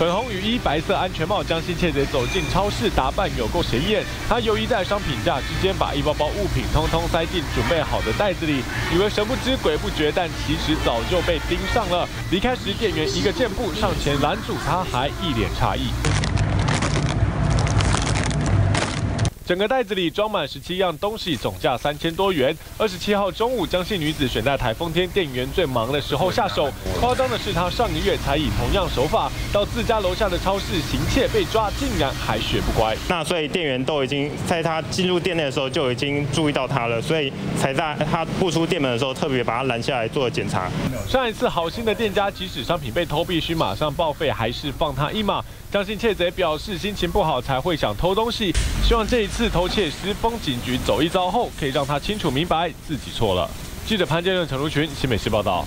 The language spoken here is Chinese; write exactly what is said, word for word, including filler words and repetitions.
粉红雨衣、白色安全帽将新窃贼走进超市，打扮有够显眼。他游移在商品架之间，把一包包物品通通塞进准备好的袋子里，以为神不知鬼不觉，但其实早就被盯上了。离开时，店员一个箭步上前拦住他，还一脸诧异。 整个袋子里装满十七样东西，总价三千多元。二十七号中午，江姓女子选在台风天店员最忙的时候下手。夸张的是，她上个月才以同样手法到自家楼下的超市行窃被抓，竟然还学不乖。那所以店员都已经在她进入店内的时候就已经注意到她了，所以才在她步出店门的时候特别把她拦下来做了检查。上一次好心的店家，即使商品被偷，必须马上报废，还是放她一马。江姓窃贼表示，心情不好才会想偷东西，希望这一次。 自偷窃时，风景局走一遭后，可以让他清楚明白自己错了。记者潘建任、陈如群，新北市报道。